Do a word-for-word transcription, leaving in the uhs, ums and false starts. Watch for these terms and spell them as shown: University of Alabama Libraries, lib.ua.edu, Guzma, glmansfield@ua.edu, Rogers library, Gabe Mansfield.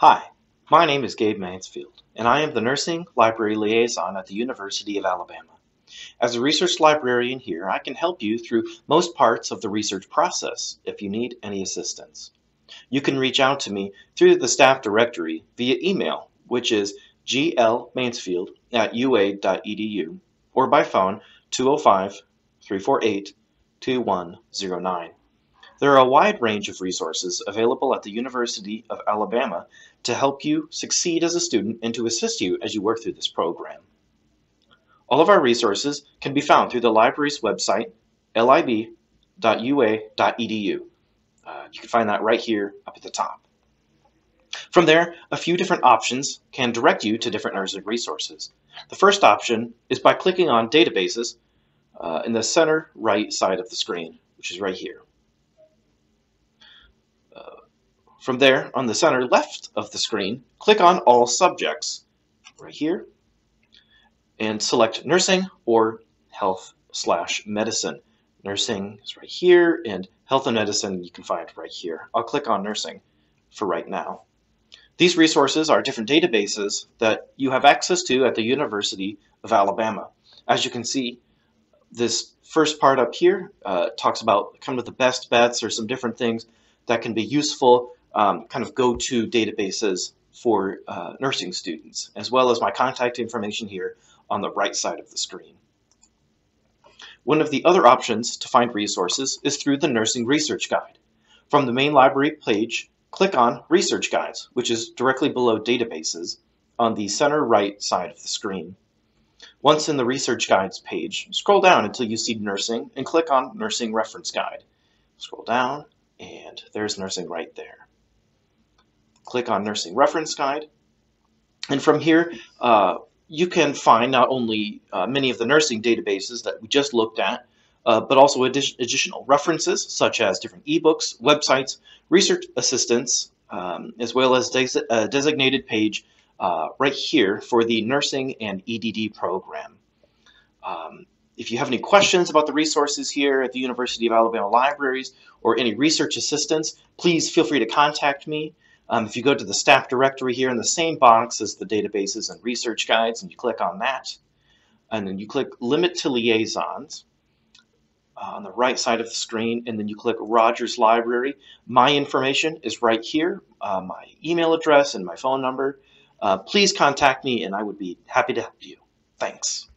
Hi, my name is Gabe Mansfield, and I am the Nursing Library Liaison at the University of Alabama. As a research librarian here, I can help you through most parts of the research process if you need any assistance. You can reach out to me through the staff directory via email, which is g l mansfield at u a dot e d u, or by phone two oh five, three four eight, two one oh nine. There are a wide range of resources available at the University of Alabama to help you succeed as a student and to assist you as you work through this program. All of our resources can be found through the library's website, lib dot u a dot e d u. Uh, you can find that right here up at the top. From there, a few different options can direct you to different nursing resources. The first option is by clicking on Databases uh, in the center right side of the screen, which is right here. From there, on the center left of the screen, click on All Subjects, right here, and select Nursing or Health slash Medicine. Nursing is right here, and Health and Medicine you can find right here. I'll click on Nursing for right now. These resources are different databases that you have access to at the University of Alabama. As you can see, this first part up here uh, talks about kind of the best bets or some different things that can be useful Um, kind of go-to databases for uh, nursing students, as well as my contact information here on the right side of the screen. One of the other options to find resources is through the Nursing Research Guide. From the main library page, click on Research Guides, which is directly below Databases on the center right side of the screen. Once in the Research Guides page, scroll down until you see Nursing and click on Nursing Reference Guide. Scroll down, and there's Nursing right there. Click on Nursing Reference Guide, and from here uh, you can find not only uh, many of the nursing databases that we just looked at, uh, but also addi additional references such as different ebooks, websites, research assistance, um, as well as des a designated page uh, right here for the Nursing and E D D program. Um, If you have any questions about the resources here at the University of Alabama Libraries or any research assistance, please feel free to contact me. Um, if you go to the staff directory here in the same box as the databases and research guides, and you click on that, and then you click Limit to Liaisons uh, on the right side of the screen, and then you click Rogers Library. My information is right here, uh, my email address and my phone number. Uh, please contact me, and I would be happy to help you. Thanks.